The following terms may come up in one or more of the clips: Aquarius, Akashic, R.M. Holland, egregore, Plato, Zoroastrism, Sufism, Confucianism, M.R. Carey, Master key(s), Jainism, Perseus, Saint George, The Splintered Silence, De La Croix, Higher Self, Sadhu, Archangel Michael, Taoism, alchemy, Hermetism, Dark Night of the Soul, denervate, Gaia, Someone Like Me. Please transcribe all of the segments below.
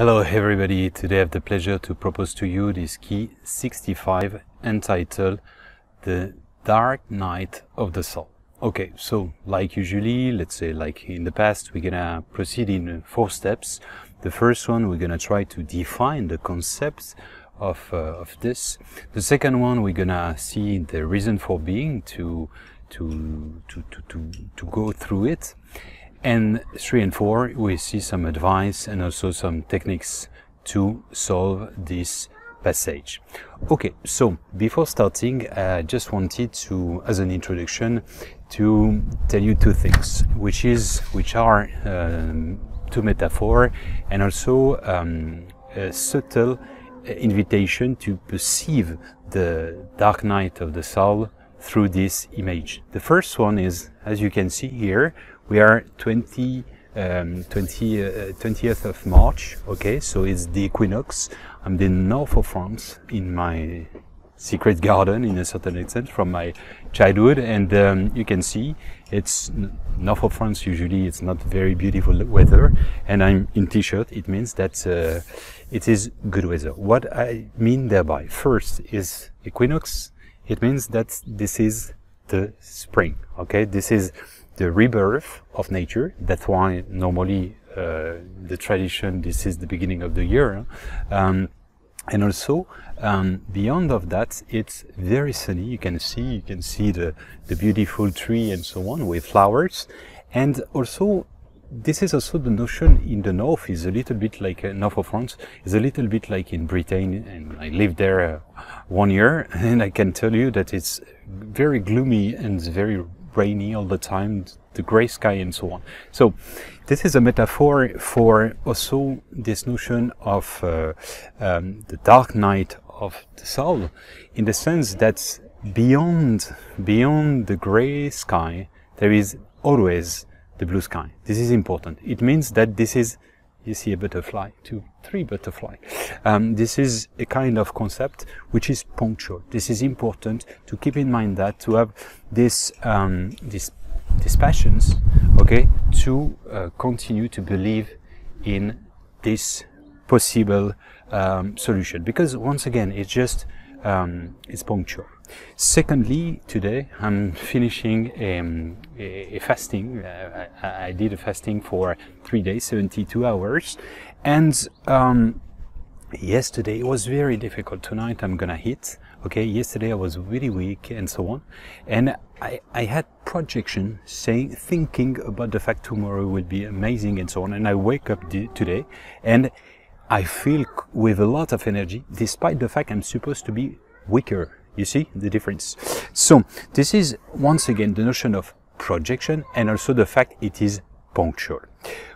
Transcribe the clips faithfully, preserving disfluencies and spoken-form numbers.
Hello everybody, today I have the pleasure to propose to you this key sixty-five entitled The Dark Night of the Soul. Okay, so like usually, let's say like in the past, we're gonna proceed in four steps. The first one, we're gonna try to define the concepts of, uh, of this. The second one, we're gonna see the reason for being to, to, to, to, to, to go through it. And three and four, we see some advice and also some techniques to solve this passage. Okay, so before starting, I just wanted to, as an introduction, to tell you two things, which is, which are um, two metaphors and also um, a subtle invitation to perceive the dark night of the soul through this image. The first one is, as you can see here, we are twentieth of March, okay, so it's the equinox. I'm in the north of France, in my secret garden, in a certain extent, from my childhood. And um, you can see, it's north of France, usually it's not very beautiful weather. And I'm in t-shirt, it means that uh, it is good weather. What I mean thereby, first is equinox, it means that this is the spring, okay, this is the rebirth of nature. That's why normally uh, the tradition, this is the beginning of the year, um, and also um, beyond of that, it's very sunny. You can see, you can see the the beautiful tree and so on with flowers, and also this is also the notion in the north is a little bit like uh, north of France is a little bit like in Britain, and I lived there uh, one year, and I can tell you that it's very gloomy and very rainy all the time, the gray sky and so on. So this is a metaphor for also this notion of uh, um, the dark night of the soul, in the sense that beyond beyond the gray sky there is always the blue sky. This is important. It means that this is, you see a butterfly, two, three butterfly. Um, this is a kind of concept which is punctual. This is important to keep in mind, that to have this, um, this, these passions, okay, to uh, continue to believe in this possible um, solution. Because once again, it's just, um, it's punctual. Secondly, today I'm finishing um, a, a fasting. Uh, I, I did a fasting for three days, seventy-two hours, and um, yesterday it was very difficult. Tonight I'm gonna hit. Okay, yesterday I was really weak and so on, and I, I had projection saying, thinking about the fact tomorrow will be amazing and so on, and I wake up today and I feel with a lot of energy, despite the fact I'm supposed to be weaker. You see the difference? So this is once again the notion of projection, and also the fact it is punctual.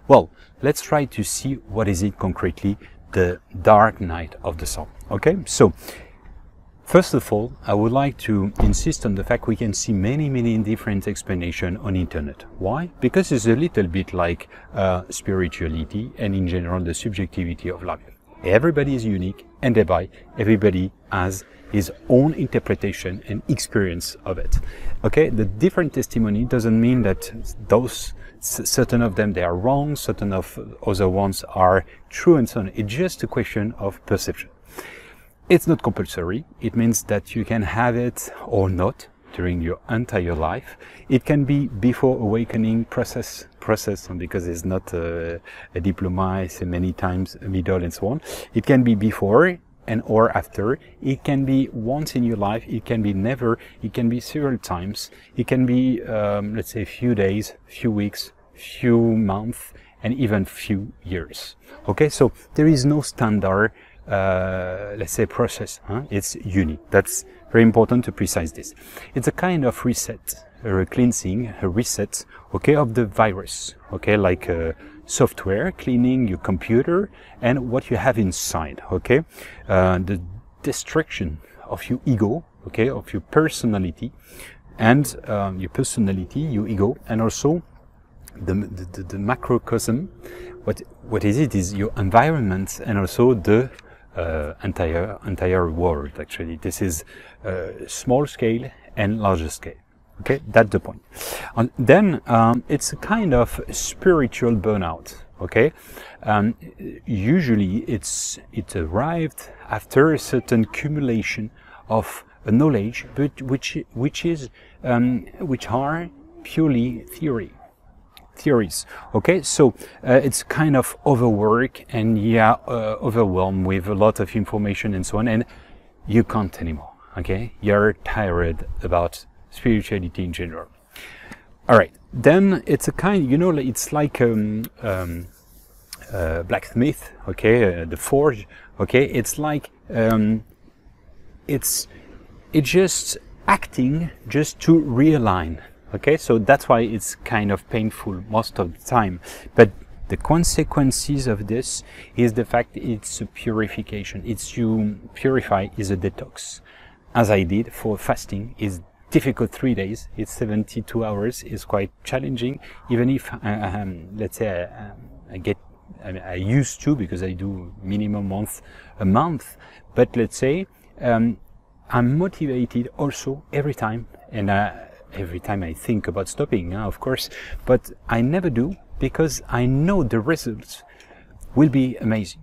Well, let's try to see what is it concretely, the dark night of the soul. Okay, so first of all, I would like to insist on the fact we can see many, many different explanations on internet. Why? Because it's a little bit like uh, spirituality, and in general the subjectivity of life. Everybody is unique, and thereby everybody has his own interpretation and experience of it. Okay, the different testimony doesn't mean that those, certain of them, they are wrong, certain of other ones are true and so on. It's just a question of perception. It's not compulsory. It means that you can have it or not during your entire life. It can be before awakening process, process, and because it's not a, a diploma, it's many times a middle and so on. It can be before and or after. It can be once in your life, it can be never, it can be several times, it can be um, let's say few days, few weeks, few months, and even few years. Okay, so there is no standard uh, let's say process, huh? It's unique. That's very important to precise this. It's a kind of reset, a cleansing, a reset, okay, of the virus, okay, like uh, software cleaning your computer and what you have inside, okay, uh, the destruction of your ego, okay, of your personality, and um, your personality, your ego, and also the, the, the macrocosm. What what is it? Is your environment, and also the uh, entire entire world. Actually, this is uh, small scale and larger scale. Okay, that's the point. And then um, it's a kind of spiritual burnout. okay? Um, usually it's it arrived after a certain accumulation of a knowledge, but which which is um, which are purely theory theories. Okay, so uh, it's kind of overwork and yeah, uh, overwhelmed with a lot of information and so on, and you can't anymore. Okay, you're tired about spirituality in general. All right, then it's a kind, you know, it's like um, um, uh, blacksmith. Okay, uh, the forge. Okay, it's like um, it's it's just acting just to realign. Okay, so that's why it's kind of painful most of the time. But the consequences of this is the fact it's a purification. It's you purify is a detox, as I did for fasting. Is difficult three days. It's seventy-two hours. It's quite challenging. Even if uh, um, let's say I, um, I get, I, mean, I used to because I do minimum month a month. But let's say um, I'm motivated also every time and. Uh, Every time I think about stopping, huh, of course, but I never do because I know the results will be amazing.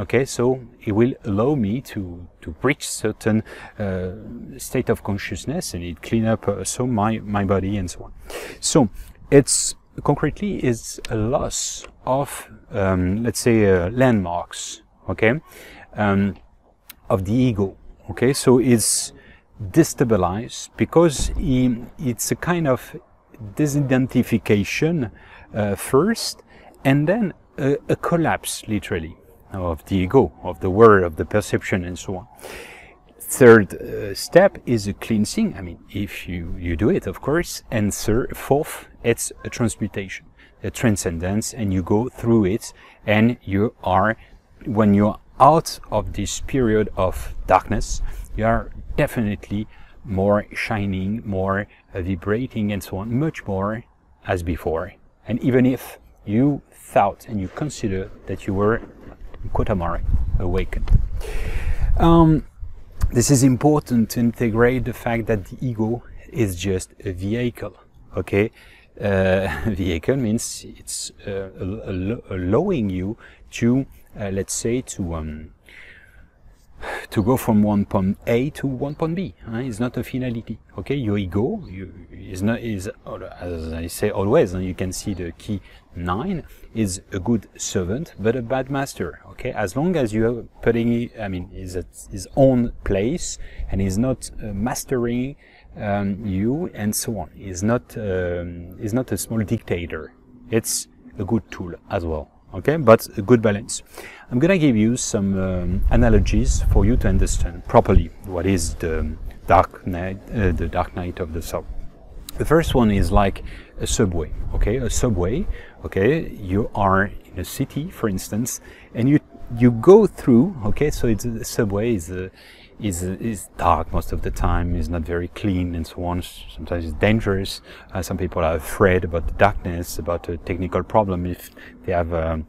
Okay, so it will allow me to to reach certain uh, state of consciousness, and it clean up uh, so my my body and so on. So it's concretely is a loss of um, let's say uh, landmarks. Okay, um, of the ego. Okay, so it's destabilize because it's a kind of disidentification uh, first, and then a, a collapse literally of the ego, of the world, of the perception and so on. Third uh, step is a cleansing, I mean if you you do it of course, and third, fourth it's a transmutation, a transcendence, and you go through it, and you are, when you are out of this period of darkness, you are definitely more shining, more uh, vibrating and so on, much more as before. And even if you thought and you consider that you were, quote unquote, awakened. Um, this is important to integrate the fact that the ego is just a vehicle, okay? Uh, vehicle means it's uh, al allowing you to, uh, let's say, to um, to go from one point A to one point B. Huh? It's not a finality. Okay, your ego you, is not is as I say always. And you can see the key nine is a good servant but a bad master. Okay, as long as you are putting, I mean, is at his own place and is not uh, mastering um, you and so on. Is not um, is not a small dictator. It's a good tool as well. Okay, but a good balance. I'm gonna give you some um, analogies for you to understand properly what is the dark night, uh, the dark night of the soul. The first one is like a subway. Okay, a subway. Okay, you are in a city, for instance, and you you go through. Okay, so it's a subway is a, is a, is dark most of the time. It's not very clean and so on. Sometimes it's dangerous. Uh, some people are afraid about the darkness, about a technical problem if they have. Um,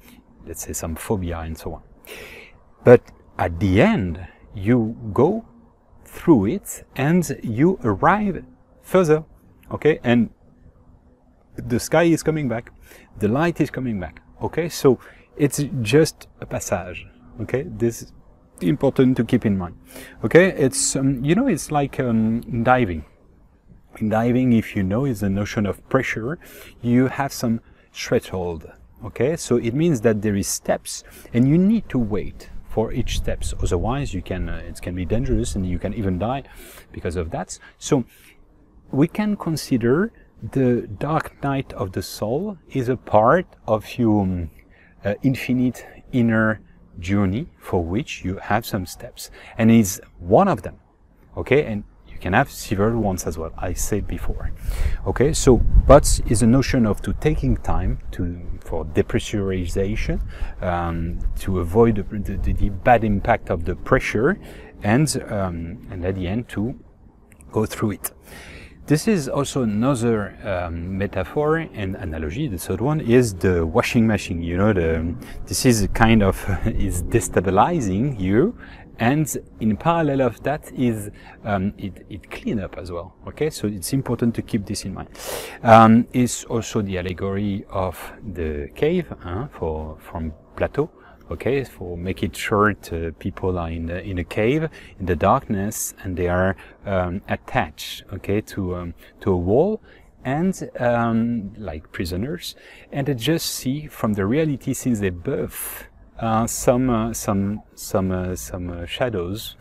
let's say some phobia and so on. But at the end, you go through it and you arrive further, okay? And the sky is coming back, the light is coming back, okay? So it's just a passage, okay? This is important to keep in mind, okay? It's, um, you know, it's like um, diving. In diving, if you know, is the notion of pressure, you have some threshold. Okay, so it means that there is steps and you need to wait for each steps, otherwise you can uh, it can be dangerous and you can even die because of that. So we can consider the dark night of the soul is a part of your um, uh, infinite inner journey for which you have some steps, and it's one of them. Okay, and can have several ones as well, I said before. Okay, so but is a notion of to taking time to for depressurization, um, to avoid the, the, the bad impact of the pressure, and um, and at the end to go through it. This is also another um, metaphor and analogy. The third one is the washing machine. You know, the this is a kind of is destabilizing you And in parallel of that is um, it, it clean up as well. Okay, so it's important to keep this in mind. Um, it's also the allegory of the cave huh, for from Plato. Okay, for make it short, uh, people are in the, in a cave in the darkness, and they are um, attached. Okay, to um, to a wall. And um, like prisoners, and they just see from the reality since their birth uh, some uh, some some uh, some uh, shadows,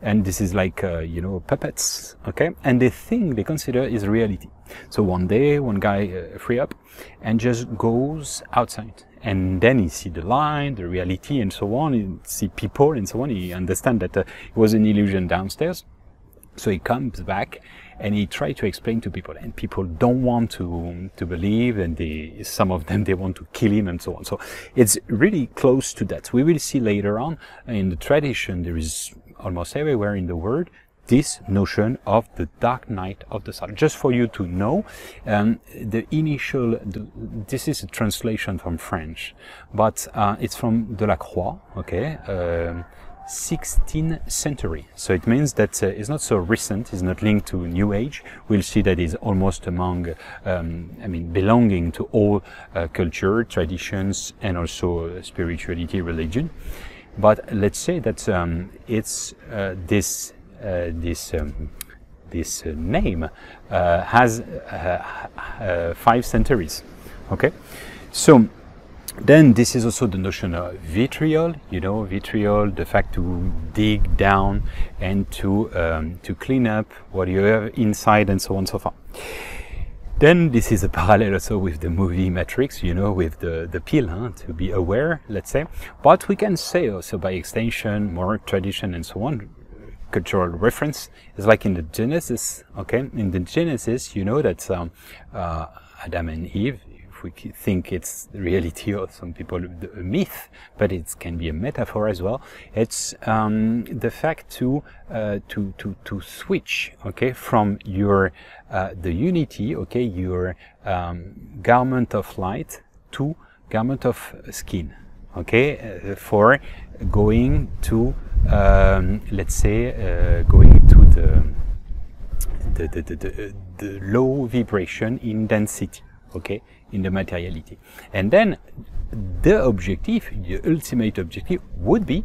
and this is like uh, you know puppets, okay? And the thing they consider is reality. So one day, one guy uh, free up and just goes outside, and then he see the line, the reality, and so on. He see people and so on. He understand that uh, it was an illusion downstairs. So he comes back and he tried to explain to people, and people don't want to to believe, and they, some of them, they want to kill him and so on. So it's really close to that. We will see later on in the tradition, there is almost everywhere in the world this notion of the Dark Night of the Soul. Just for you to know, um, the initial, the, this is a translation from French, but uh, it's from De La Croix, okay? Um, sixteenth century, so it means that uh, it's not so recent, it's not linked to New Age. We'll see that it's almost among, um, I mean, belonging to all uh, culture, traditions, and also spirituality, religion. But let's say that um, it's uh, this, uh, this, um, this uh, name uh, has uh, uh, five centuries. Okay, so. Then this is also the notion of vitriol, you know, vitriol, the fact to dig down and to um, to clean up what you have inside and so on and so forth. Then this is a parallel also with the movie Matrix, you know, with the, the pill, huh, to be aware, let's say. But we can say also by extension, more tradition and so on, cultural reference. It's like in the Genesis, okay? In the Genesis, you know that um, uh, Adam and Eve, we think it's the reality or some people a myth, but it can be a metaphor as well. It's um, the fact to uh, to to to switch, okay, from your uh, the unity, okay, your um, garment of light to garment of skin, okay, uh, for going to um, let's say uh, going to the the the, the the the low vibration in density, okay. In the materiality. And then the objective, the ultimate objective would be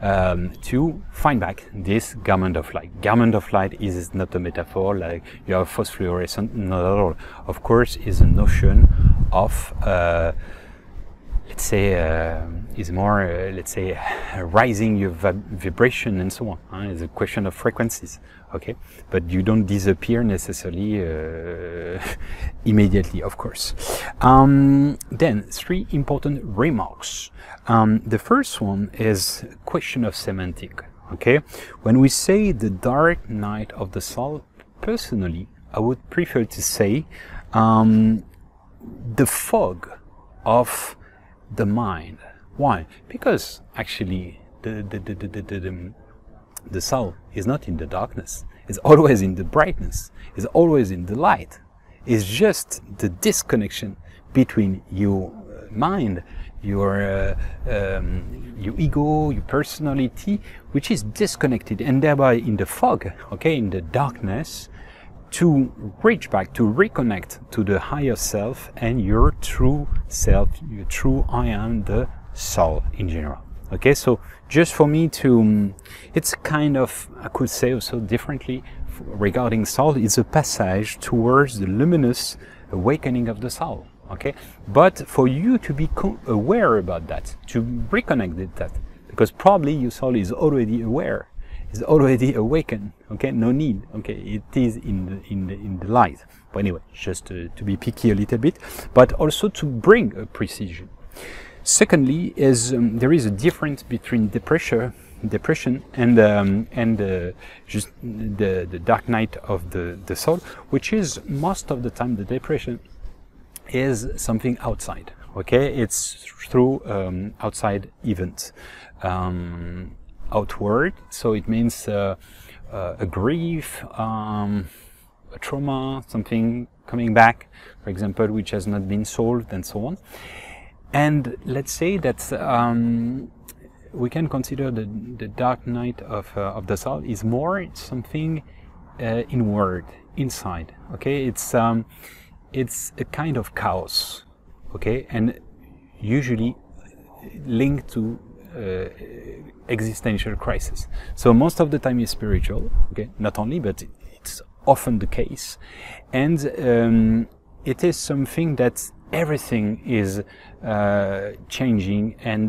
um, to find back this garment of light. Garment of light is not a metaphor like you have phosphorescent, not at all. Of course, is a notion of, uh, let's say, uh, is more, uh, let's say, rising your vib vibration and so on. Huh? It's a question of frequencies. Okay, but you don't disappear necessarily uh, immediately, of course. Um, then three important remarks. Um, the first one is question of semantic. Okay, when we say the Dark Night of the Soul, personally, I would prefer to say um, the fog of the mind. Why? Because actually the the the the, the, the, the The soul is not in the darkness, it's always in the brightness, it's always in the light. It's just the disconnection between your mind, your, uh, um, your ego, your personality, which is disconnected, and thereby in the fog, okay, in the darkness, to reach back, to reconnect to the higher self and your true self, your true I am, the soul in general. Okay, so just for me to, um, it's kind of, I could say also differently regarding soul, it's a passage towards the luminous awakening of the soul, okay? But for you to be aware about that, to reconnect with that, because probably your soul is already aware, is already awakened, okay? No need, okay? It is in the, in the, in the light. But anyway, just to, to be picky a little bit, but also to bring a precision. Secondly, is um, there is a difference between depression, depression, and um, and uh, just the the dark night of the the soul, which is most of the time the depression is something outside. Okay, it's through um, outside events, um, outward. So it means uh, uh, a grief, um, a trauma, something coming back, for example, which has not been solved, and so on. And let's say that um, we can consider the, the dark night of, uh, of the soul is more something uh, inward, inside, okay? It's, um, it's a kind of chaos, okay? And usually linked to Uh, existential crisis. So most of the time is spiritual, okay, not only, but it's often the case, and um, it is something that everything is uh, changing and,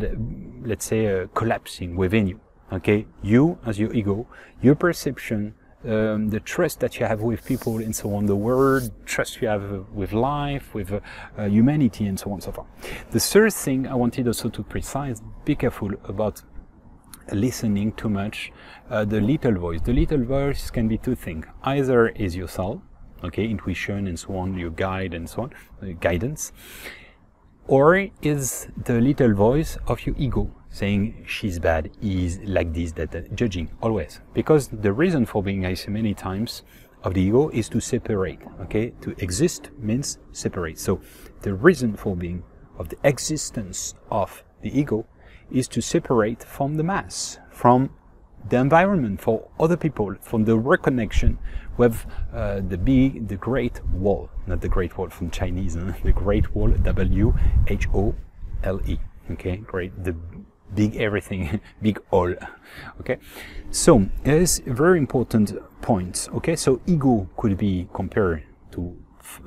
let's say, uh, collapsing within you, okay, you as your ego, your perception, Um, the trust that you have with people and so on, the word, trust you have uh, with life, with uh, uh, humanity and so on and so forth. The third thing I wanted also to precise, be careful about listening too much, uh, the little voice. The little voice can be two things. Either is your soul, okay, intuition and so on, your guide and so on, uh, guidance, or is the little voice of your ego saying she's bad, he's like this, that, that, judging always. Because the reason for being, I say many times, of the ego is to separate, okay? To exist means separate. So the reason for being of the existence of the ego is to separate from the mass, from the environment, for other people, from the reconnection with uh, the big, the great wall, not the great wall from Chinese, no? The great wall, W H O L E, okay, great, the big everything, big all, okay? So it's a very important point, okay? So ego could be compared to,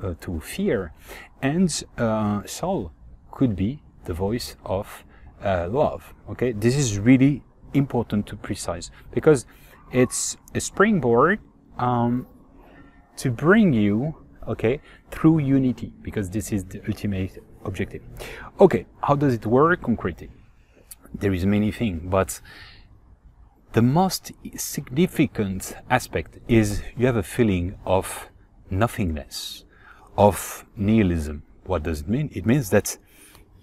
uh, to fear, and uh, soul could be the voice of uh, love, okay? This is really important to precise, because it's a springboard um, to bring you, okay, through unity, because this is the ultimate objective. Okay, how does it work concretely? There is many things, but the most significant aspect is you have a feeling of nothingness, of nihilism. What does it mean? It means that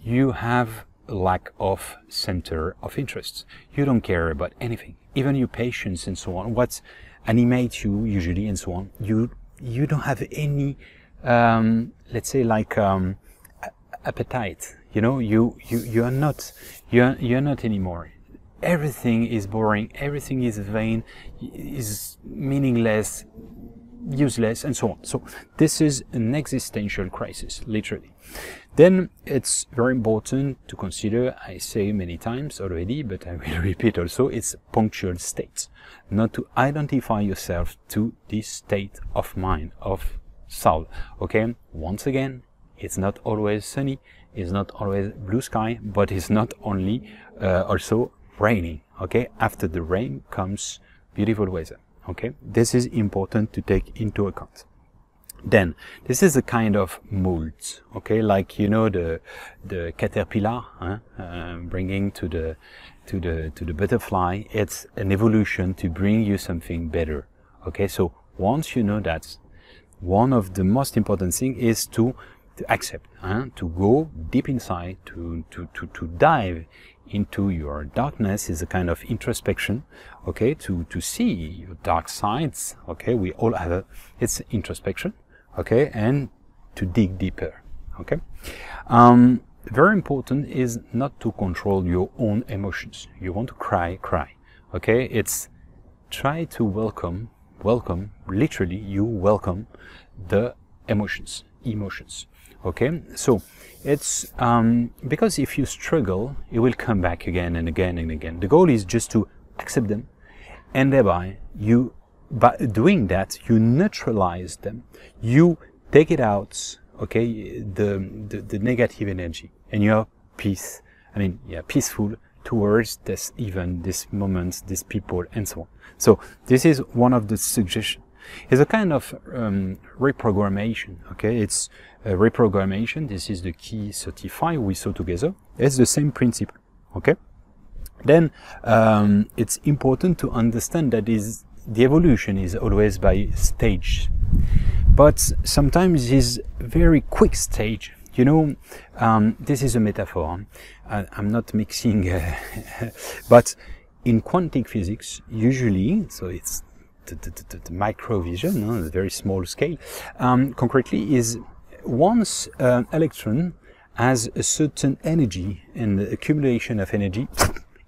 you have lack of center of interest. You don't care about anything, even your patience and so on, what animates you usually and so on. You you don't have any, um, let's say, like um, appetite. You know, you you you are not you are, you are not anymore. Everything is boring. Everything is vain, is meaningless, useless, and so on. So this is an existential crisis, literally. Then it's very important to consider, I say many times already, but I will repeat also, it's punctual states, not to identify yourself to this state of mind, of soul, okay? Once again, it's not always sunny, it's not always blue sky, but it's not only uh, also raining, okay? After the rain comes beautiful weather, okay? This is important to take into account. Then this is a kind of mold, okay, like, you know, the the caterpillar, huh? uh, bringing to the to the to the butterfly. It's an evolution to bring you something better, okay? So once you know that, one of the most important thing is to to accept, huh? To go deep inside, to to to to dive into your darkness, is a kind of introspection, okay? To to see your dark sides, okay? We all have a, it's introspection, okay, and to dig deeper, okay? Um, very important is not to control your own emotions. You want to cry, cry, okay? It's try to welcome, welcome, literally you welcome the emotions, emotions, okay? So it's, um, because if you struggle, it will come back again and again and again. The goal is just to accept them, and thereby you, by doing that, you neutralize them, you take it out, okay, the, the, the negative energy, and you are peace, I mean, yeah, peaceful towards this event, this moment, these people, and so on. So this is one of the suggestions. It's a kind of um, reprogrammation, okay? It's a reprogrammation, this is the key thirty-five we saw together. It's the same principle, okay? Then um, it's important to understand that is the evolution is always by stage, but sometimes is very quick stage. You know, um, this is a metaphor. I, I'm not mixing, uh, but in quantum physics, usually, so it's the, the, the, the micro vision, on no, a very small scale. Um, concretely, is once an electron has a certain energy and the accumulation of energy,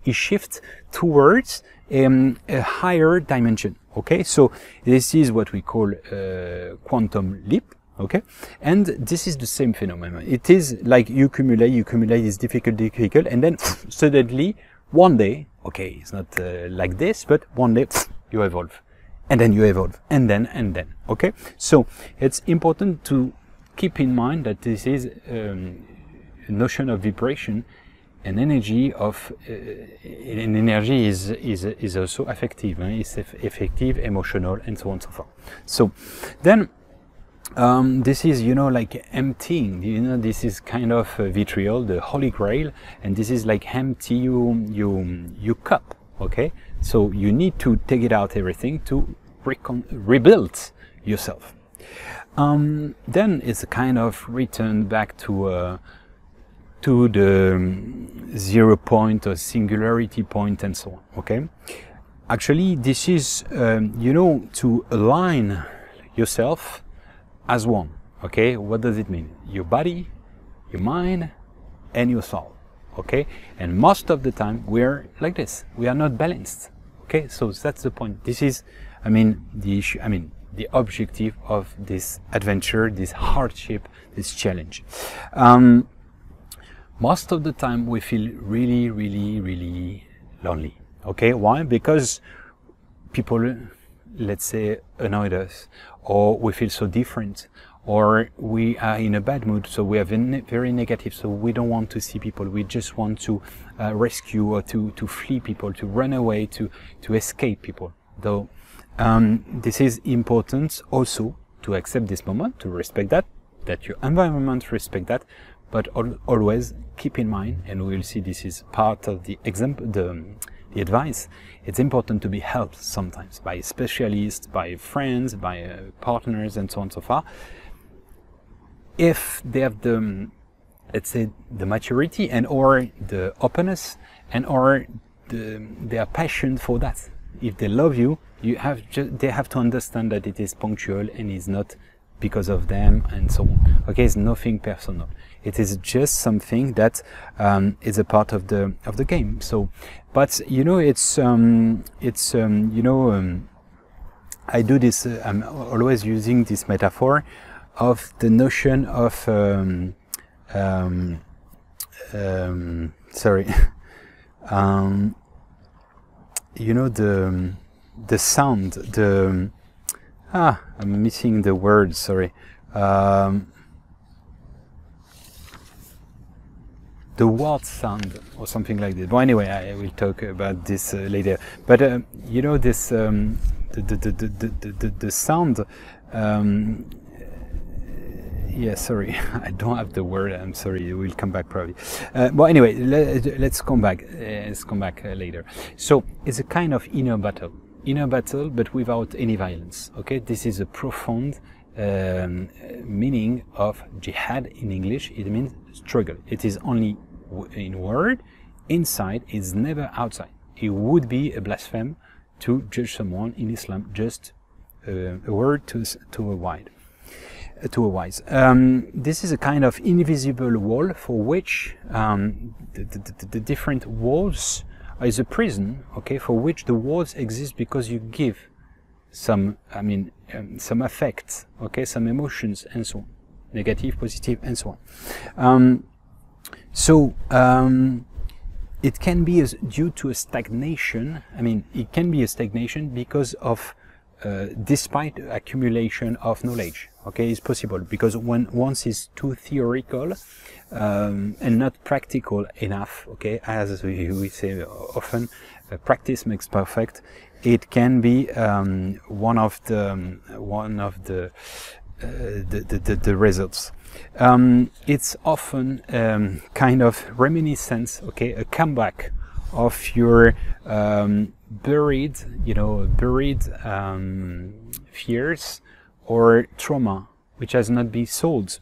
a shift towards um, a higher dimension. Okay, so this is what we call uh, quantum leap. Okay, and this is the same phenomenon. It is like you accumulate, you accumulate, it's difficult, difficult, and then suddenly one day, okay, it's not uh, like this, but one day you evolve, and then you evolve, and then and then. Okay, so it's important to keep in mind that this is um, a notion of vibration, and energy of uh, and energy is is is also affective, eh? It's affective, emotional, and so on and so forth. So then. Um, this is, you know, like emptying, you know, this is kind of uh, vitriol, the holy grail, and this is like empty you, you, you cup, okay? So you need to take it out everything to recon rebuild yourself. Um, then it's a kind of return back to, uh, to the zero point or singularity point and so on, okay? Actually, this is, um, you know, to align yourself as one. Okay, what does it mean? Your body, your mind, and your soul. Okay, and most of the time we're like this, we are not balanced. Okay, so that's the point. This is, I mean, the issue, I mean, the objective of this adventure, this hardship, this challenge. Um, most of the time we feel really, really, really lonely. Okay, why? Because people, let's say, annoyed us, or we feel so different, or we are in a bad mood, so we are very negative, so we don't want to see people, we just want to uh, rescue or to, to flee people, to run away, to, to escape people. Though um, this is important also to accept this moment, to respect that, that your environment respect that, but al always keep in mind, and we will see this is part of the example, the The advice, it's important to be helped sometimes by specialists, by friends, by uh, partners, and so on and so forth. If they have the, let's say, the maturity and or the openness and or the, their passion for that. If they love you, you have just, they have to understand that it is punctual and is not because of them and so on. Okay, it's nothing personal. It is just something that um, is a part of the of the game. So, but you know, it's um, it's um, you know, um, I do this. Uh, I'm always using this metaphor of the notion of um, um, um, sorry, um, you know, the the sound the. Ah, I'm missing the word, sorry. Um, the word sound or something like that. Well, anyway, I will talk about this uh, later. But, uh, you know, this, um, the, the, the, the, the, the sound, um, yeah, sorry, I don't have the word, I'm sorry, we'll come back probably. Uh, well, anyway, let, let's come back, let's come back uh, later. So, it's a kind of inner battle. Inner battle, but without any violence. Okay, this is a profound um, meaning of jihad in English. It means struggle. It is only in word, inside, it's never outside. It would be a blasphemy to judge someone in Islam just uh, a word to to a wide, uh, to a wise. Um, this is a kind of invisible wall for which um, the, the, the different walls. Is a prison, okay, for which the walls exist because you give some, I mean, um, some affects, okay, some emotions and so on, negative, positive, and so on. Um, so um, it can be as due to a stagnation. I mean, it can be a stagnation because of, uh, despite accumulation of knowledge, okay, it's possible because when once it's too theoretical. Um, and not practical enough, okay, as we, we say often, uh, practice makes perfect. It can be um, one of the um, one of the, uh, the, the, the the results. Um, it's often um, kind of reminiscence, okay, a comeback of your um, buried, you know, buried um, fears or trauma which has not been solved.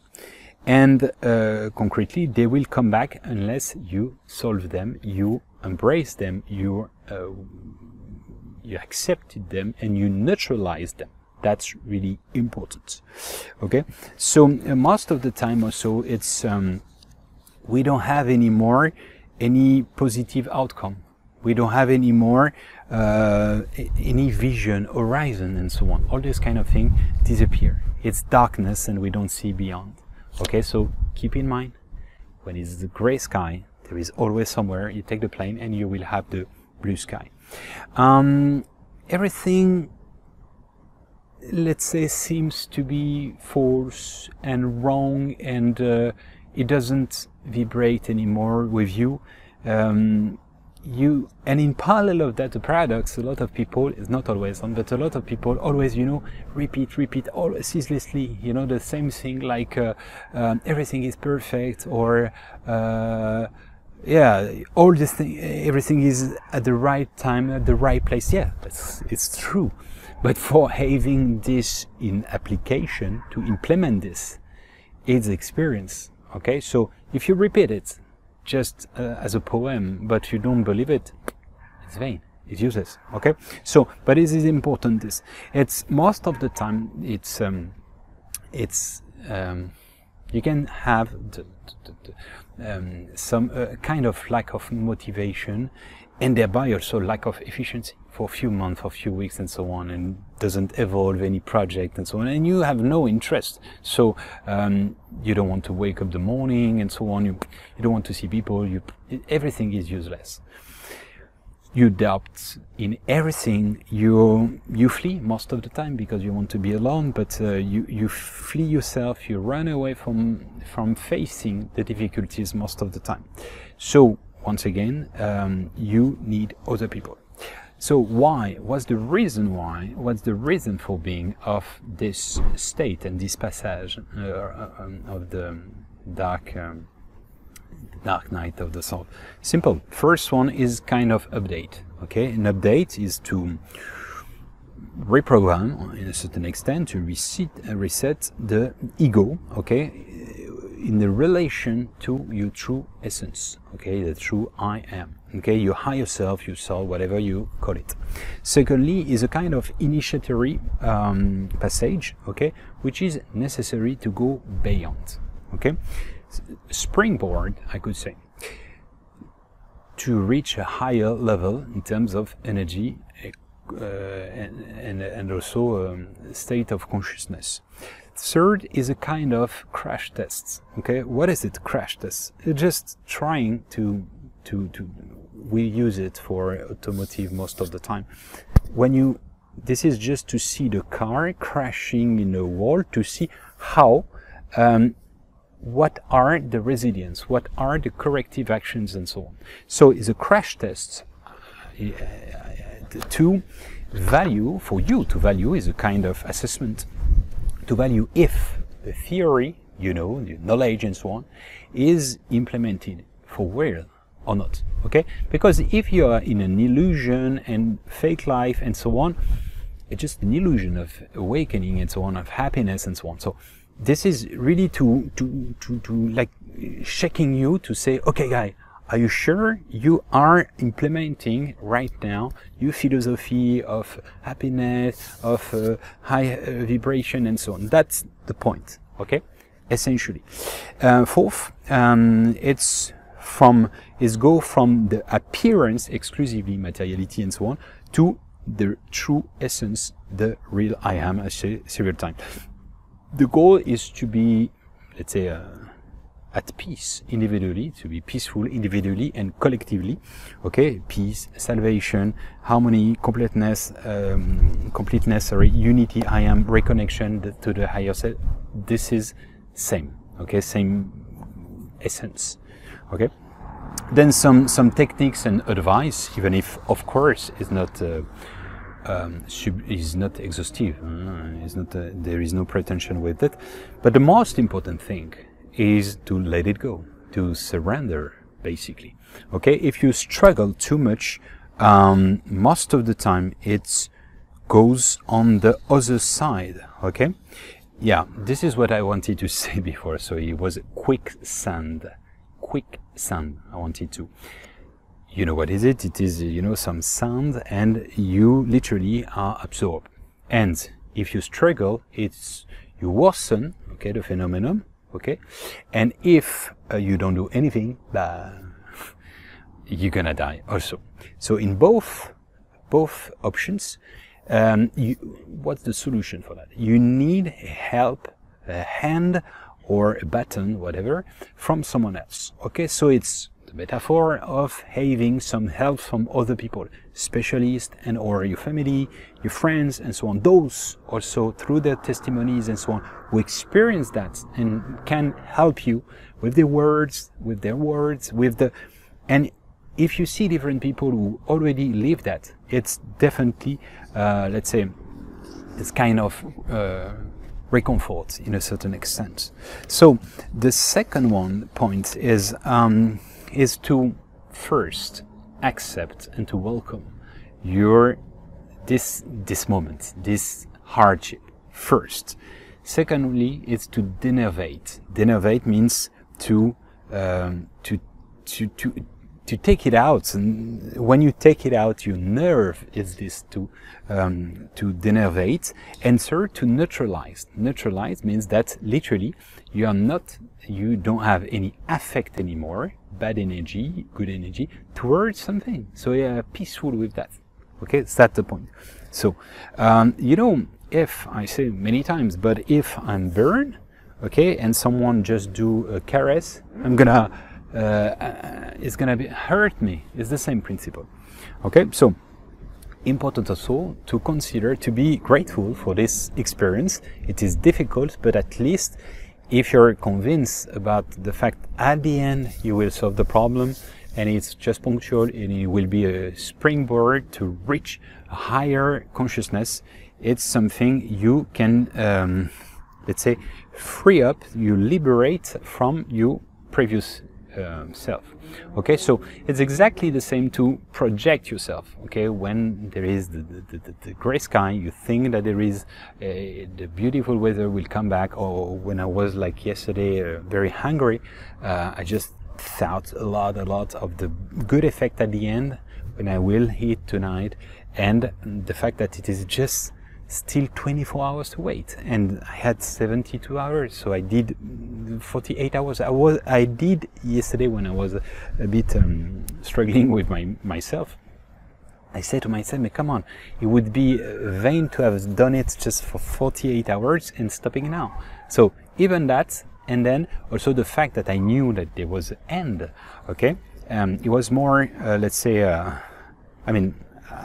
And uh, concretely, they will come back unless you solve them, you embrace them, you uh, you accepted them, and you neutralize them. That's really important. Okay. So uh, most of the time, also, it's um, we don't have anymore any positive outcome. we don't have any more uh, any vision, horizon, and so on. All this kind of thing disappear. It's darkness and we don't see beyond. Okay, so keep in mind, when it's the gray sky, there is always somewhere. You take the plane and you will have the blue sky. Um, everything, let's say, seems to be false and wrong, and uh, it doesn't vibrate anymore with you. Um, you and in parallel of that, the paradox, a lot of people, is not always on, but a lot of people always, you know, repeat, repeat, all ceaselessly, you know, the same thing, like uh, um, everything is perfect, or uh, yeah, all this thing, everything is at the right time, at the right place. Yeah, that's, it's true. But for having this in application, to implement this, it's experience. Okay, so if you repeat it just uh, as a poem, but you don't believe it, it's vain, it's useless. Okay, so but this is important. This, it's most of the time, it's um, it's um, you can have the, the, the, um, some uh, kind of lack of motivation, and thereby also lack of efficiency for a few months, for a few weeks, and so on, and doesn't evolve any project, and so on, and you have no interest. So um, you don't want to wake up the morning, and so on. You, you don't want to see people. You, everything is useless. You doubt in everything. You you flee most of the time because you want to be alone, but uh, you you flee yourself. You run away from from facing the difficulties most of the time. So, once again, um, you need other people. So why? What's the reason why? What's the reason for being of this state and this passage uh, um, of the dark, um, dark night of the soul? Simple. First one is kind of update. Okay, an update is to reprogram, in a certain extent, to reset, reset the ego. Okay, in the relation to your true essence, okay, the true I am, okay, your higher self, your soul, whatever you call it. Secondly, is a kind of initiatory um, passage, okay, which is necessary to go beyond, okay, springboard, I could say, to reach a higher level in terms of energy uh, and, and, and also um, state of consciousness. Third is a kind of crash tests. Okay, what is it? Crash tests. It's just trying to, to, to. We use it for automotive most of the time. When you, this is just to see the car crashing in a wall, to see how, um, what are the resilience, what are the corrective actions, and so on. So, is a crash test to value for you to value is a kind of assessment. To value if the theory, you know, the knowledge and so on, is implemented for real or not. Okay? Because if you are in an illusion and fake life and so on, it's just an illusion of awakening and so on, of happiness and so on. So this is really to to to, to like checking you to say, okay, guy, are you sure you are implementing right now your philosophy of happiness, of uh, high uh, vibration, and so on? That's the point, okay? Essentially. Uh, fourth, um, it's from is go from the appearance, exclusively materiality and so on, to the true essence, the real I am. I say several times. The goal is to be, let's say, Uh, at peace individually, to be peaceful individually and collectively, okay, peace, salvation, harmony, completeness, um, completeness, sorry, unity, I am, reconnection to the higher self. This is same, okay, same essence, okay. Then some some techniques and advice, even if of course it's not uh, um, sub is not exhaustive, uh, is not uh, there is no pretension with it, but the most important thing is to let it go, to surrender, basically. Okay, if you struggle too much, um, most of the time it goes on the other side, okay? Yeah, this is what I wanted to say before, so it was quicksand, quicksand, I wanted to. You know what is it? It is, you know, some sand, and you literally are absorbed. And if you struggle, it's, you worsen, okay, the phenomenon. Okay, and if uh, you don't do anything, bah, you're gonna die also. So in both both options, um, you, what's the solution for that? You need help, a hand or a baton, whatever, from someone else. Okay, so it's the metaphor of having some help from other people, specialists and or your family, your friends and so on. Those also, through their testimonies and so on, who experience that and can help you with their words, with their words, with the... And if you see different people who already live that, it's definitely, uh, let's say, it's kind of uh, reconfort in a certain extent. So the second one point is um, is to first accept and to welcome your this this moment, this hardship first. Secondly, it's to denervate. Denervate means to um, to to to to take it out, and when you take it out, your nerve is this to um, to denervate. And third, to neutralize. Neutralize means that literally you are not, you don't have any affect anymore, bad energy, good energy towards something. So you are peaceful with that. Okay, so that's the point. So um, you know, if I say many times, but if I'm burned, okay, and someone just do a caress, I'm gonna. Uh, uh, it's gonna be hurt me. It's the same principle. Okay, so important also to consider, to be grateful for this experience. It is difficult, but at least if you're convinced about the fact at the end you will solve the problem, and it's just punctual, and it will be a springboard to reach a higher consciousness, it's something you can, um, let's say, free up, you liberate from your previous Um, self. Okay, so it's exactly the same to project yourself. Okay, when there is the, the, the, the gray sky, you think that there is a, the beautiful weather will come back. Or when I was like yesterday, uh, very hungry, uh, I just thought a lot, a lot of the good effect at the end when I will eat tonight, and the fact that it is just still twenty-four hours to wait, and I had seventy-two hours, so I did forty-eight hours. I was I did yesterday when I was a, a bit um, struggling with my myself. I said to myself, come on, it would be vain to have done it just for forty-eight hours and stopping now. So even that, and then also the fact that I knew that there was an end. Okay, um, it was more uh, let's say uh, I mean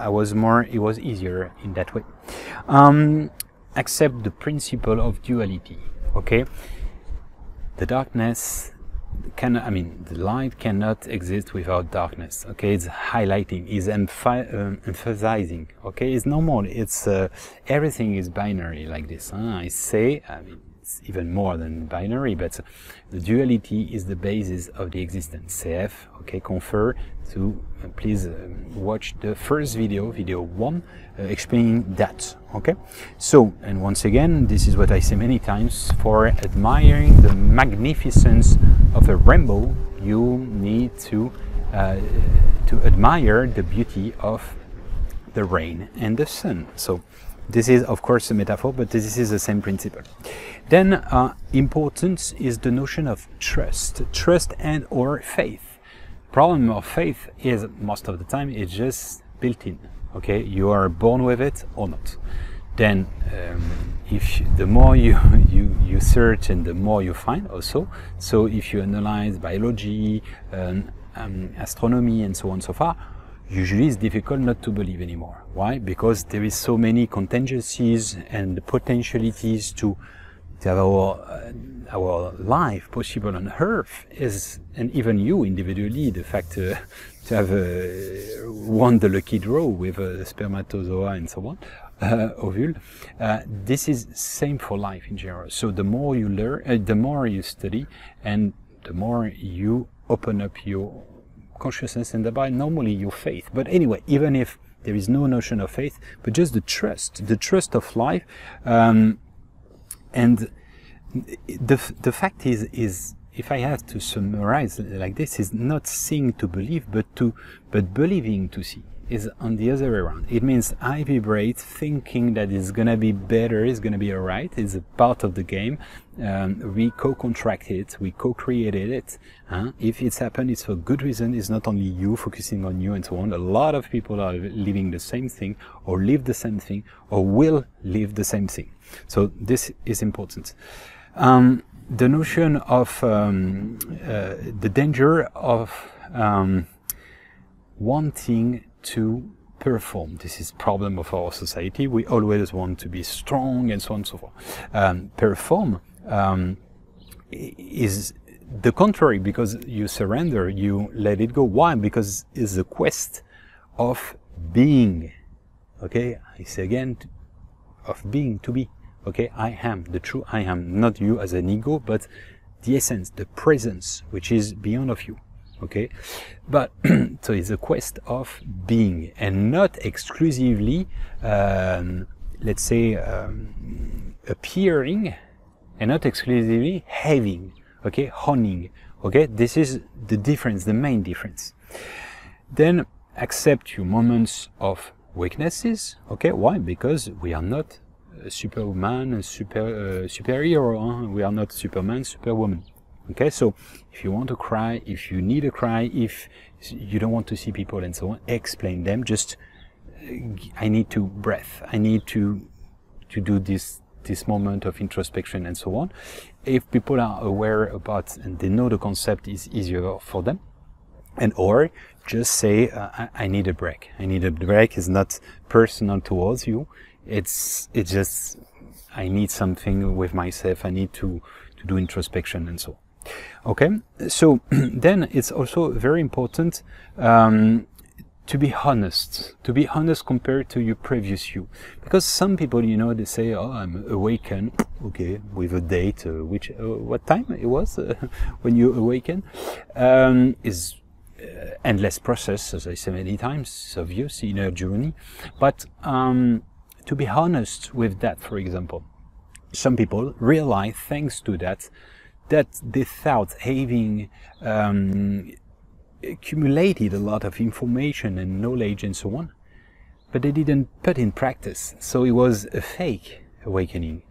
I was more, it was easier in that way. Um, accept the principle of duality. Okay, the darkness can, I mean, the light cannot exist without darkness. Okay, it's highlighting, is emph um, emphasizing. Okay, it's normal. It's uh, everything is binary like this. Huh? I say, I mean, it's even more than binary, but the duality is the basis of the existence. C F, okay, confer to uh, please uh, watch the first video, video one, uh, explaining that. Okay, so, and once again, this is what I say many times, for admiring the magnificence of a rainbow, you need to uh, to admire the beauty of the rain and the sun. So this is of course a metaphor, but this is the same principle. Then uh, important is the notion of trust, trust and or faith. Problem of faith is most of the time it's just built in. Okay, you are born with it or not. Then um, if the more you, you you search and the more you find also. So if you analyze biology, um, um, astronomy and so on so far, usually it's difficult not to believe anymore. Why? Because there is so many contingencies and potentialities to, to have our, uh, our life possible on earth is, and even you individually, the fact uh, to have uh, won the lucky draw with a spermatozoa and so on, uh, ovule, uh, this is same for life in general. So the more you learn, uh, the more you study, and the more you open up your consciousness and thereby normally your faith. But anyway, even if there is no notion of faith, but just the trust, the trust of life, um, and the the fact is is if I have to summarize like this, is not seeing to believe, but to but believing to see. Is on the other way around. It means I vibrate thinking that it's gonna be better, it's gonna be alright, it's a part of the game. Um, we co-contract it, we co-created it. Huh? If it's happened, it's for good reason. It's not only you focusing on you and so on. A lot of people are living the same thing, or live the same thing, or will live the same thing. So this is important. Um, the notion of um, uh, the danger of um, wanting to perform. This is problem of our society. We always want to be strong and so on and so forth. Um, perform um, is the contrary, because you surrender, you let it go. Why? Because it's the quest of being. Okay, I say again, of being, to be. Okay, I am, the true I am, not you as an ego, but the essence, the presence, which is beyond of you. Okay, but so it's a quest of being, and not exclusively, um, let's say, um, appearing, and not exclusively having. Okay, honing. Okay, this is the difference, the main difference. Then accept your moments of weaknesses. Okay, why? Because we are not superman, super uh, superior. Huh? We are not Superman, Superwoman. Okay, so if you want to cry, if you need to cry, if you don't want to see people and so on, explain them. Just, I need to breathe, I need to to do this this moment of introspection and so on. If people are aware about and they know the concept, is easier for them. And or just say, uh, I, I need a break. I need a break. It's not personal towards you. It's it's just I need something with myself. I need to to do introspection and so on. Okay, so then it's also very important um, to be honest, to be honest compared to your previous you, because some people, you know, they say, oh, I'm awakened, okay, with a date, uh, which, uh, what time it was uh, when you awaken, um, is uh, endless process, as I say many times, obvious in our journey, but um, to be honest with that, for example, some people realize, thanks to that, that they thought having um, accumulated a lot of information and knowledge and so on, but they didn't put in practice. So it was a fake awakening.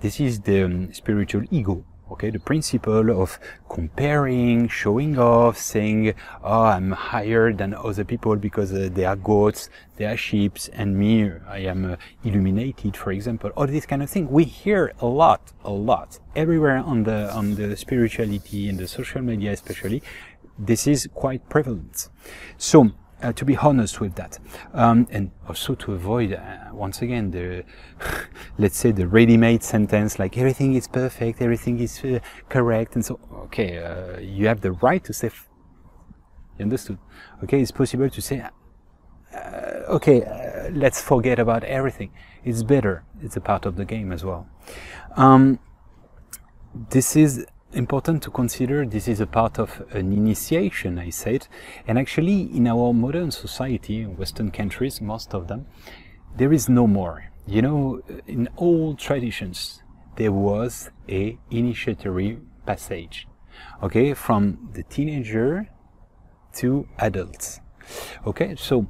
This is the um, spiritual ego, okay? The principle of comparing, showing off, saying, oh, I'm higher than other people because uh, they are goats, they are sheep, and me, I am uh, illuminated, for example, all this kind of thing. We hear a lot, a lot, everywhere on the, on the spirituality and the social media especially. This is quite prevalent. So, uh, to be honest with that, um, and also to avoid, uh, once again, the, let's say, the ready-made sentence, like everything is perfect, everything is uh, correct, and so, okay, uh, you have the right to say, f you understood, okay, it's possible to say, Uh, okay, uh, let's forget about everything. It's better. It's a part of the game as well. Um, this is important to consider. This is a part of an initiation, I said. And actually, in our modern society, Western countries, most of them, there is no more. You know, in all traditions, there was a initiatory passage. Okay, from the teenager to adults. Okay, so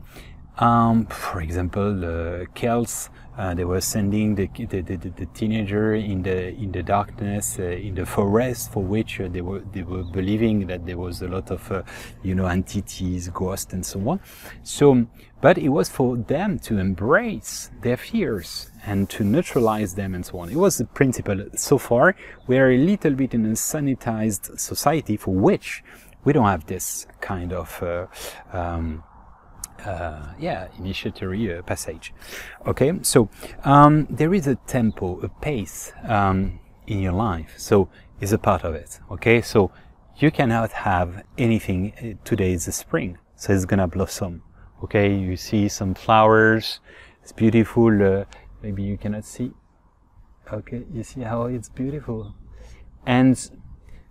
um, for example, uh, Celts, uh, they were sending the, the, the, the teenager in the in the darkness, uh, in the forest, for which uh, they were they were believing that there was a lot of uh, you know, entities, ghosts, and so on. So, but it was for them to embrace their fears and to neutralize them and so on. It was the principle. So far, we are a little bit in a sanitized society for which we don't have this kind of uh, um, uh, yeah, initiatory uh, passage. Okay, so um, there is a tempo, a pace um, in your life, so it's a part of it. Okay, so you cannot have anything. Today is the spring, so it's gonna blossom. Okay, you see some flowers, it's beautiful. Uh, maybe you cannot see. Okay, you see how it's beautiful. And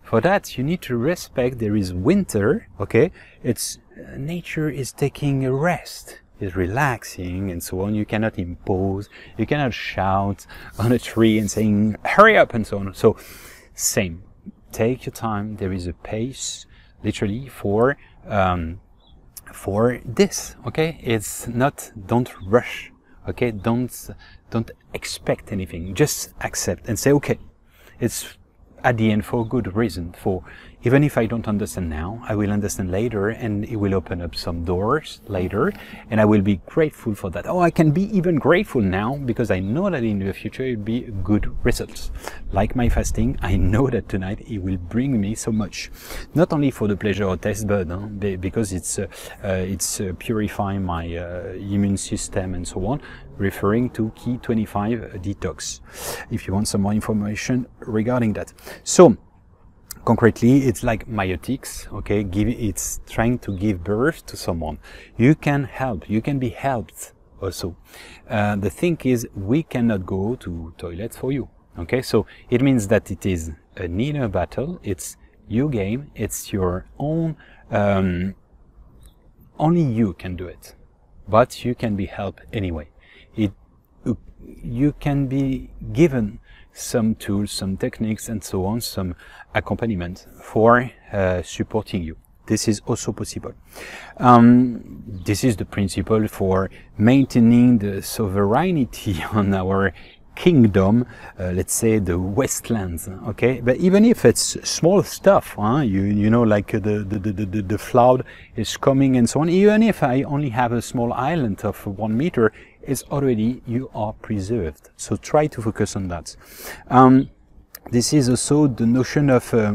for that, you need to respect there is winter, okay? It's uh, nature is taking a rest, is relaxing and so on. You cannot impose, you cannot shout on a tree and saying, hurry up and so on. So, same. take your time. There is a pace, literally, for um, for this. Okay, it's not. Don't rush. Okay, don't don't expect anything. Just accept and say, okay, it's at the end for a good reason. For even if I don't understand now, I will understand later, and it will open up some doors later, and I will be grateful for that. Oh, I can be even grateful now because I know that in the future it will be good results. Like my fasting, I know that tonight it will bring me so much, not only for the pleasure or taste bud, huh, because it's uh, uh, it's uh, purifying my uh, immune system and so on. Referring to Key twenty-five Detox, if you want some more information regarding that. So concretely, it's like meiotics, okay? Give, it's trying to give birth to someone. You can help, you can be helped also. Uh, the thing is, we cannot go to toilets for you, okay? So it means that it is an inner battle, it's your game, it's your own, um, only you can do it, but you can be helped anyway. It, you can be given some tools, some techniques, and so on, some accompaniment for uh, supporting you. This is also possible. Um, this is the principle for maintaining the sovereignty on our kingdom, uh, let's say the Westlands, okay? But even if it's small stuff, huh? you you know, like the the, the, the the flood is coming and so on, even if I only have a small island of one meter, it's already, you are preserved. So try to focus on that. Um, this is also the notion of uh,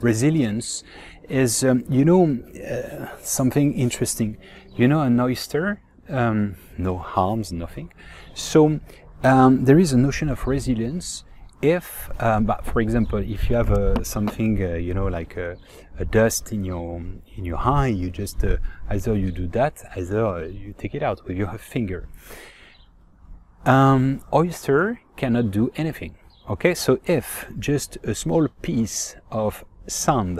resilience is, um, you know, uh, something interesting. You know, an oyster, um, no harms, nothing. So Um, there is a notion of resilience if, um, but for example, if you have uh, something, uh, you know, like a, a dust in your in your eye, you just, uh, either you do that, either uh, you take it out with your finger. Um, oyster cannot do anything, okay? So if just a small piece of sand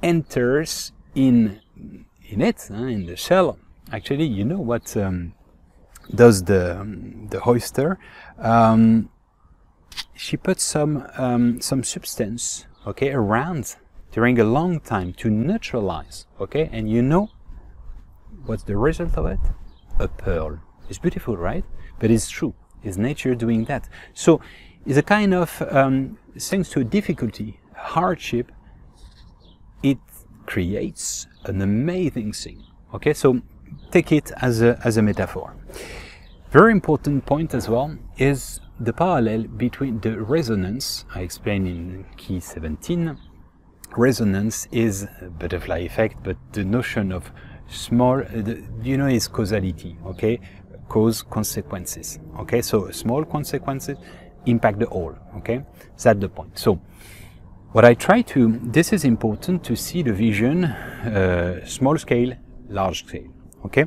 enters in, in it, uh, in the shell, actually, you know what... Um, does the um, the oyster? Um, she puts some um, some substance, okay, around during a long time to neutralize, okay, and you know what's the result of it? A pearl. It's beautiful, right? But it's true. It's nature doing that. So it's a kind of um, thanks to difficulty, hardship. It creates an amazing thing. Okay, so. Take it as a, as a metaphor. Very important point as well is the parallel between the resonance, I explained in Key seventeen. Resonance is a butterfly effect, but the notion of small, the, you know, is causality, okay? Cause consequences, okay? So small consequences impact the whole, okay? That's the point. So what I try to, this is important to see the vision, uh, small scale, large scale. Okay,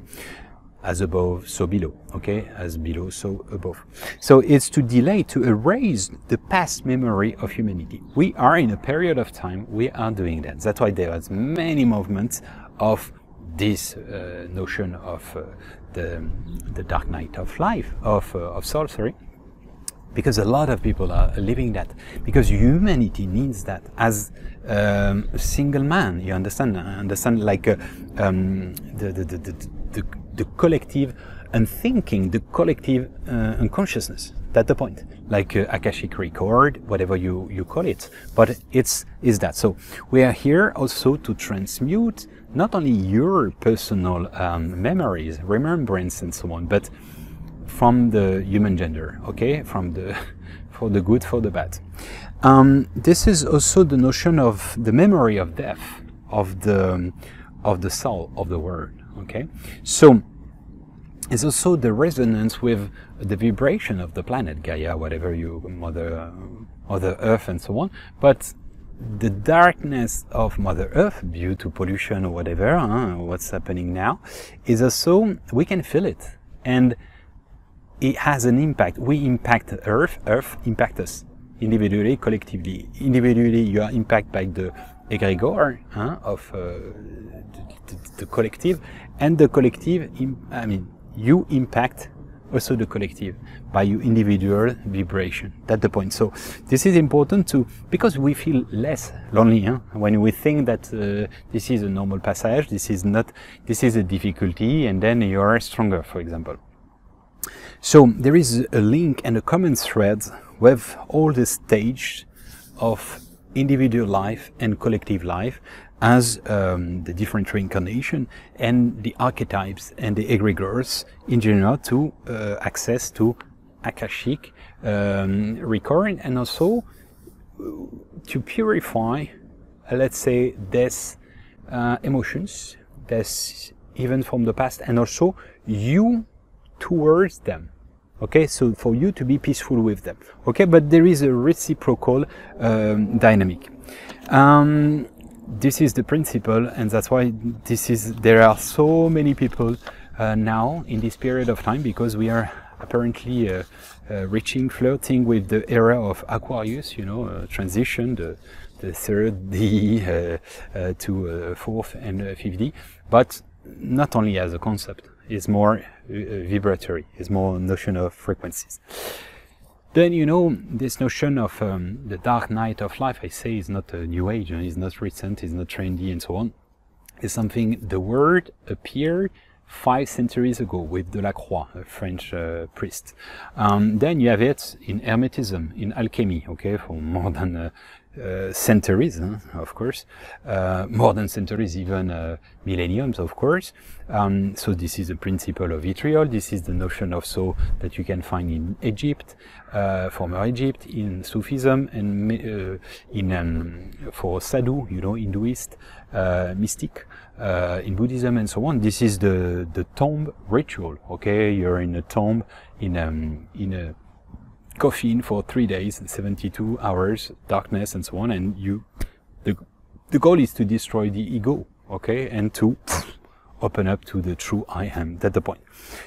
as above, so below. Okay, as below, so above. So it's to delay, to erase the past memory of humanity. We are in a period of time, we are doing that. That's why there are many movements of this uh, notion of uh, the, the dark night of life, of, uh, of soul, sorry. Because a lot of people are living that, because humanity needs that as um, a single man, you understand? I understand like uh, um, the, the, the, the, the, the collective unthinking, the collective uh, unconsciousness, that's the point, like uh, Akashic record, whatever you, you call it, but it's is that. So we are here also to transmute not only your personal um, memories, remembrance and so on, but from the human gender, okay, from the for the good, for the bad. Um, this is also the notion of the memory of death, of the of the soul, of the word, okay. So it's also the resonance with the vibration of the planet Gaia, whatever you mother uh, Mother Earth and so on, but the darkness of Mother Earth due to pollution or whatever, uh, what's happening now, is also, we can feel it, and it has an impact. We impact Earth, Earth impacts us individually, collectively. Individually, you are impacted by the egregore huh, of uh, the, the, the collective, and the collective, I mean, you impact also the collective, by your individual vibration. That's the point. So this is important too, because we feel less lonely, huh? When we think that uh, this is a normal passage, this is not, this is a difficulty, and then you are stronger, for example. So there is a link and a common thread with all the stages of individual life and collective life, as um, the different reincarnation and the archetypes and the egregores in general to uh, access to Akashic um, recording, and also to purify, uh, let's say, these uh, emotions, these even from the past, and also you towards them. Okay, so for you to be peaceful with them. Okay, but there is a reciprocal um, dynamic. Um, this is the principle, and that's why this is, there are so many people uh, now in this period of time, because we are apparently uh, uh, reaching, flirting with the era of Aquarius, you know, uh, transition, the, the third D uh, uh, to uh, fourth and uh, fifth D, but not only as a concept. Is more vibratory, is more notion of frequencies. Then, you know, this notion of um, the dark night of life, I say, is not a new age, is not recent, is not trendy, and so on. It's something, the word appeared five centuries ago with De La Croix, a French uh, priest. Um, then you have it in Hermetism, in alchemy, okay, for more than uh, Uh, centuries, huh? Of course, uh, more than centuries, even uh, millenniums, of course. Um, so this is the principle of vitriol. This is the notion also that you can find in Egypt, uh, former Egypt, in Sufism, and uh, in um, for Sadhu, you know, Hinduist, uh, mystic, uh, in Buddhism, and so on. This is the the tomb ritual. Okay, you're in a tomb, in um, in a coffin for three days, seventy-two hours, darkness, and so on, and you, the, the goal is to destroy the ego, okay, and to open up to the true I am. That's the point.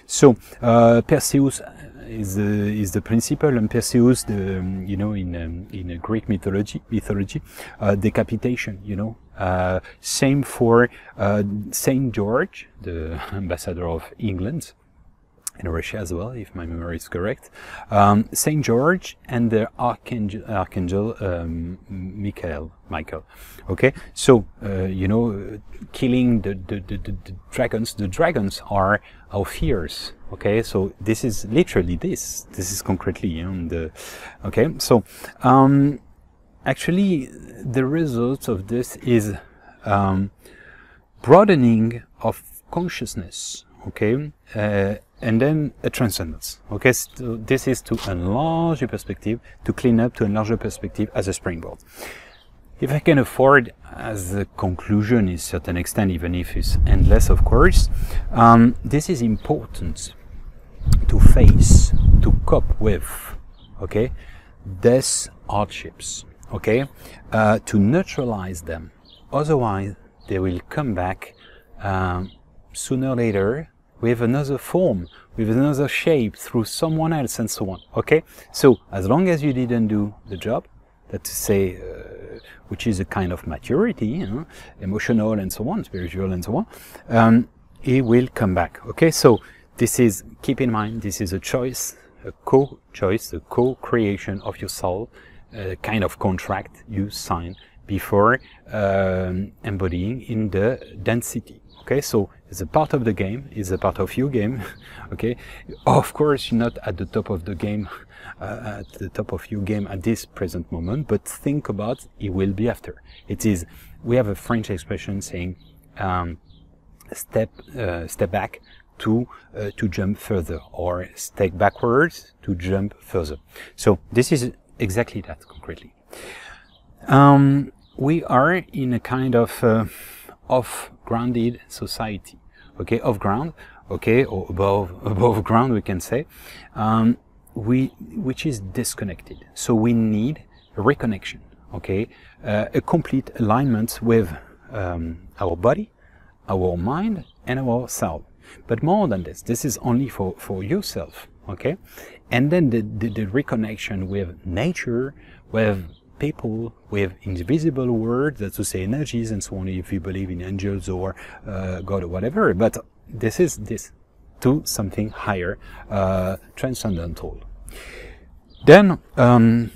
So uh, Perseus is the, is the principle, and Perseus, the, um, you know, in um, in Greek mythology, mythology, uh, decapitation, you know. Uh, same for uh, Saint George, the ambassador of England. In Russia as well, if my memory is correct. Um, Saint George and the Archangel, Archangel um, Michael, Michael. Okay, so uh, you know, killing the the, the the dragons. The dragons are our fears. Okay, so this is literally this. This is concretely, you know, the. Okay, so um, actually, the result of this is um, broadening of consciousness. Okay. Uh, and then a transcendence. Okay, so this is to enlarge your perspective, to clean up, to enlarge your perspective as a springboard. If I can afford, as a conclusion, is certain extent, even if it's endless, of course, um, this is important to face, to cope with, okay, these hardships, okay, uh, to neutralize them. Otherwise, they will come back um, sooner or later, with another form, with another shape, through someone else, and so on. Okay, so as long as you didn't do the job, that's to say, uh, which is a kind of maturity, you know, emotional and so on, spiritual and so on, um, it will come back. Okay, so this is, keep in mind, this is a choice, a co-choice, a co-creation of your soul, a kind of contract you sign before um, embodying in the density. Okay, so it's a part of the game, it's a part of your game, okay? Of course, you're not at the top of the game, uh, at the top of your game at this present moment, but think about it will be after. It is, we have a French expression saying, um, step, uh, step back to, uh, to jump further, or step backwards to jump further. So this is exactly that, concretely. Um, we are in a kind of, uh, off-grounded society, okay, off-ground, okay, or above above ground, we can say, um, we which is disconnected. So we need a reconnection, okay, uh, a complete alignment with um, our body, our mind, and our self. But more than this, this is only for for yourself, okay. And then the the, the reconnection with nature, with people, with invisible words, that's to say energies and so on, if you believe in angels or uh, God or whatever, but this is this to something higher, uh, transcendental. Then um,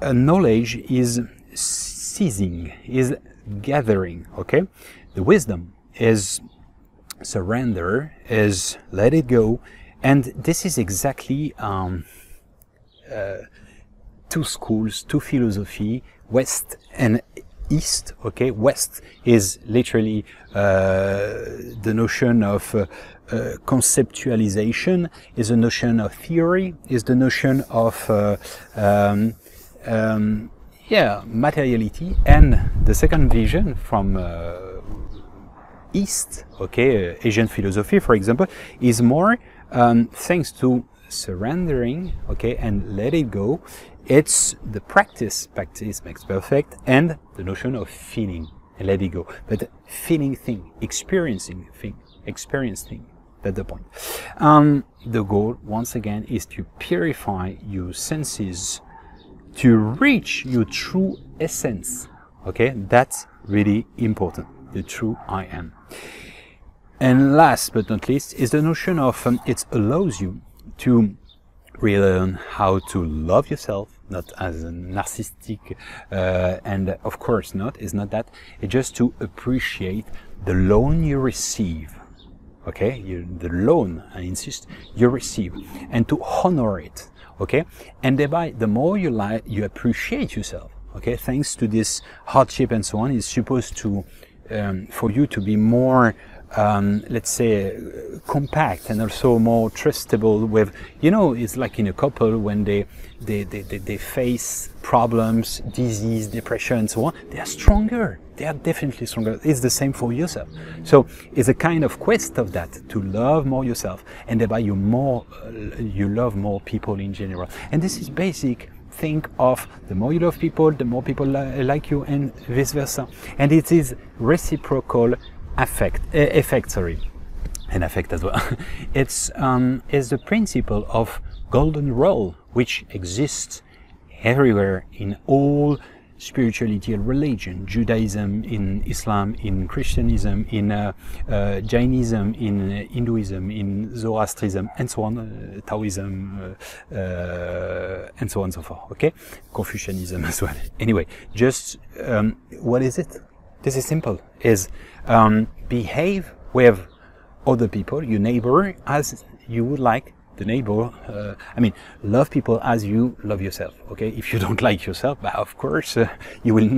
uh, knowledge is seizing, is gathering, okay? The wisdom is surrender, is let it go, and this is exactly um, uh, two schools, two philosophy, West and East, okay? West is literally uh, the notion of uh, uh, conceptualization, is a notion of theory, is the notion of uh, um, um, yeah, materiality, and the second vision from uh, East, okay, uh, Asian philosophy, for example, is more um, thanks to surrendering, okay, and let it go. It's the practice, practice makes perfect, and the notion of feeling and let it go. But feeling thing, experiencing thing, experience thing, that's the point. Um, the goal, once again, is to purify your senses, to reach your true essence, okay? That's really important, the true I am. And last but not least is the notion of um, it allows you to relearn how to love yourself, not as a narcissistic, uh, and of course not, it's not that, it's just to appreciate the loan you receive, okay? You, the loan, I insist, you receive, and to honor it, okay? And thereby, the more you like, you appreciate yourself, okay? Thanks to this hardship and so on, it's supposed to, um, for you to be more, Um, let's say, uh, compact and also more trustable with, you know, it's like in a couple when they they, they, they they face problems, disease, depression and so on, they are stronger, they are definitely stronger. It's the same for yourself. So it's a kind of quest of that, to love more yourself, and thereby you more uh, you love more people in general. And this is basic. Think of the more you love people, the more people li like you, and vice versa. And it is reciprocal affect, uh, effect, sorry, and affect as well. It's um, is the principle of golden rule, which exists everywhere in all spirituality and religion, Judaism, in Islam, in Christianism, in uh, uh, Jainism, in uh, Hinduism, in Zoroastrism, and so on, uh, Taoism, uh, uh, and so on and so forth, okay? Confucianism as well. Anyway, just um, what is it? This is simple, is um, behave with other people, your neighbor, as you would like the neighbor, uh, I mean, love people as you love yourself, okay? If you don't like yourself, of course, uh, you will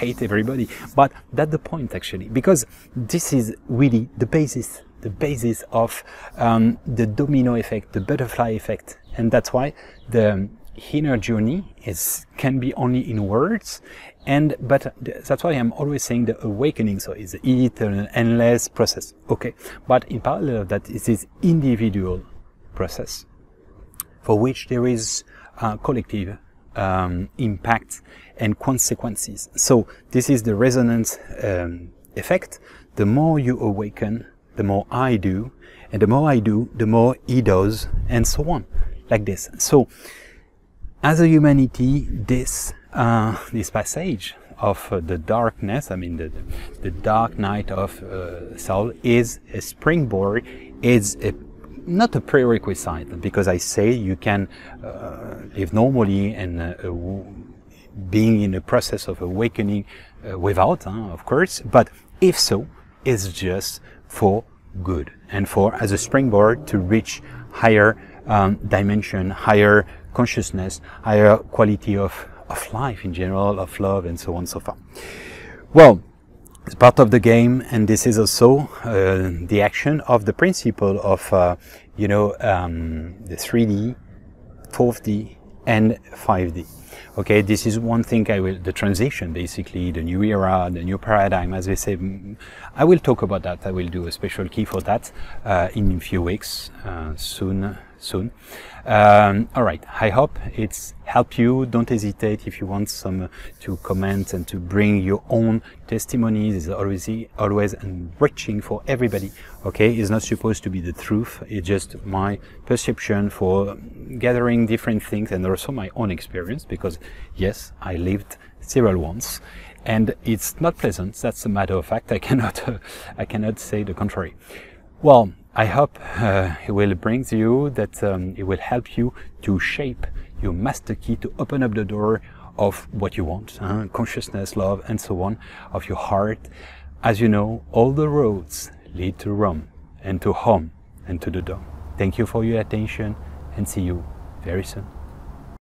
hate everybody. But that's the point, actually, because this is really the basis, the basis of um, the domino effect, the butterfly effect, and that's why the inner journey is can be only in words. And but that's why I'm always saying the awakening, so it's an eternal, endless process, okay? But in parallel of that, it is individual process for which there is uh, collective um, impact and consequences. So this is the resonance um, effect. The more you awaken, the more I do, and the more I do, the more he does, and so on, like this. So as a humanity, this Uh, this passage of uh, the darkness, I mean the, the dark night of uh, soul, is a springboard, is a, not a prerequisite, because I say you can uh, live normally and uh, being in a process of awakening uh, without, huh, of course, but if so, it's just for good and for as a springboard to reach higher um, dimension, higher consciousness, higher quality of of life in general, of love, and so on, so far. Well, it's part of the game, and this is also uh, the action of the principle of, uh, you know, um, the three D, four D, and five D. Okay, this is one thing I will, the transition, basically, the new era, the new paradigm, as we say. I will talk about that. I will do a special key for that uh, in a few weeks, uh, soon. soon. Um, all right, I hope it's helped you. Don't hesitate if you want some uh, to comment and to bring your own testimonies. It's always, always enriching for everybody, okay? It's not supposed to be the truth. It's just my perception for gathering different things and also my own experience, because yes, I lived several ones. And it's not pleasant, that's a matter of fact. I cannot, uh, I cannot say the contrary. Well, I hope uh, it will bring to you that um, it will help you to shape your master key, to open up the door of what you want, huh? Consciousness, love, and so on, of your heart. As you know, all the roads lead to Rome, and to home, and to the dawn. Thank you for your attention, and see you very soon.